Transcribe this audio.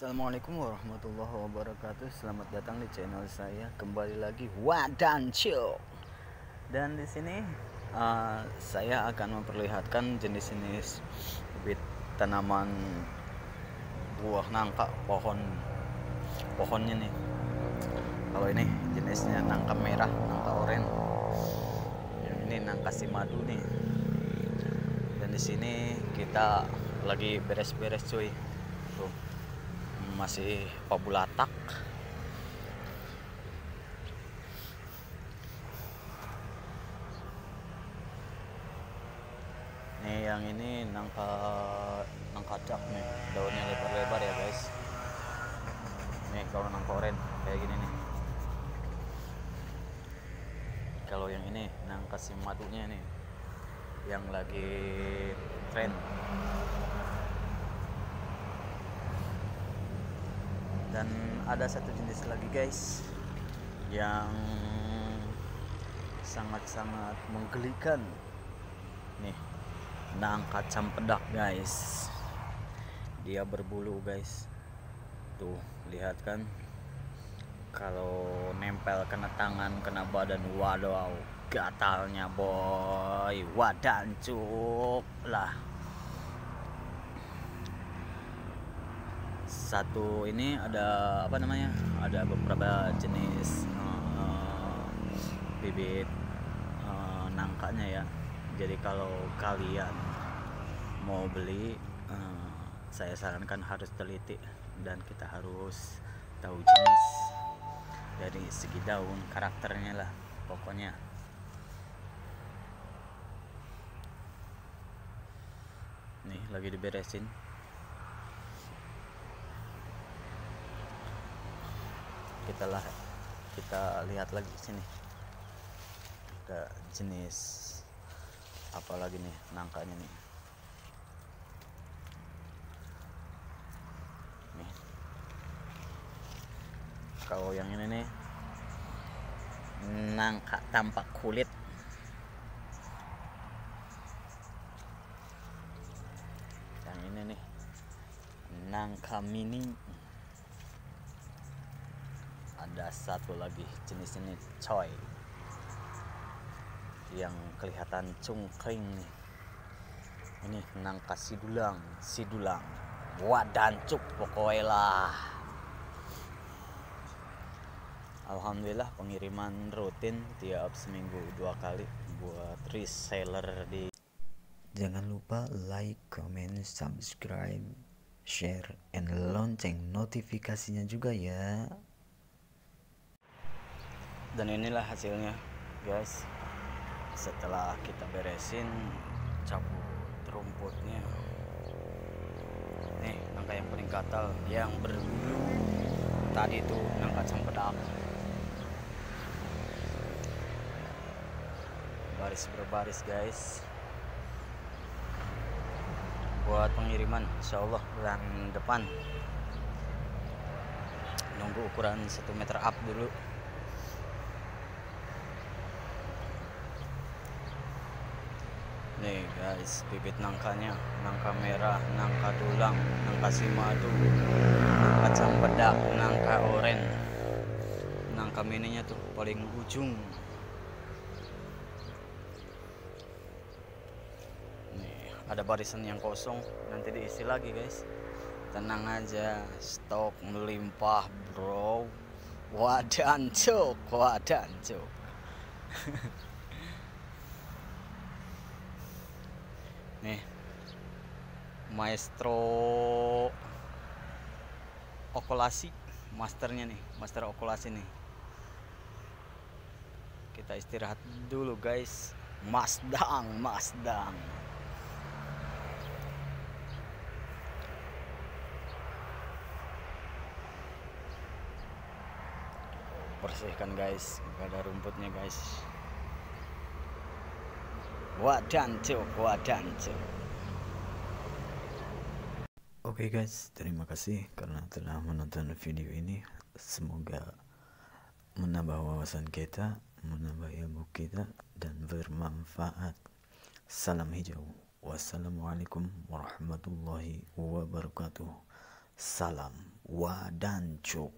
Assalamualaikum warahmatullahi wabarakatuh. Selamat datang di channel saya, kembali lagi Wadancio. Dan di sini saya akan memperlihatkan jenis-jenis bibit tanaman buah nangka, pohonnya nih. Kalau ini jenisnya nangka merah, nangka oranye. Ini nangka simadu nih. Dan di sini kita lagi beres-beres cuy. Tuh, masih pabulatak. Nih yang ini nangka cak nih, daunnya lebar-lebar ya guys. Nih kalau nangka oren kayak gini nih. Kalau yang ini nangka simadunya nih, yang lagi tren. Dan ada satu jenis lagi guys yang sangat-sangat menggelikan nih, nangka campedak guys. Dia berbulu guys, tuh lihat kan, kalau nempel kena tangan kena badan, waduh gatalnya boy, wadancuk lah. Satu ini ada apa namanya, ada beberapa jenis bibit nangkanya ya. Jadi kalau kalian mau beli, saya sarankan harus teliti, dan kita harus tahu jenis dari segi daun, karakternya lah pokoknya. Nih lagi diberesin. Kita lihat lagi sini ada jenis apa lagi nih nangkanya nih. Nih kalau yang ini nih nangka tampak kulit. Yang ini nih nangka mini. Ada satu lagi jenis ini coy, yang kelihatan cungkring nih. Ini nangka sidulang, wadancuk pokoknya lah. Alhamdulillah pengiriman rutin tiap seminggu 2 kali buat reseller di. Jangan lupa like, comment, subscribe, share, and lonceng notifikasinya juga ya. Dan inilah hasilnya guys, setelah kita beresin, cabut rumputnya. Nih nangka yang paling gatal, yang berbulu tadi tuh nangka campedak, baris berbaris guys. Buat pengiriman insyaallah bulan depan, nunggu ukuran 1 meter up dulu. Nih guys, bibit nangkanya, nangka merah, nangka dulang, nangka simadu, nangka campedak, nangka oren. Nangka mininya tuh paling ujung. Nih, ada barisan yang kosong, nanti diisi lagi guys. Tenang aja, stok melimpah bro. Wadancuk, wadancuk. Nih maestro okulasi, masternya nih, master okulasi nih. Kita istirahat dulu guys. Masdang bersihkan guys, gak ada rumputnya guys. Wadancio. Oke guys, terima kasih karena telah menonton video ini. Semoga menambah wawasan kita, menambah ilmu kita, dan bermanfaat. Salam hijau. Wassalamualaikum warahmatullahi wabarakatuh. Salam. Wadanchuk.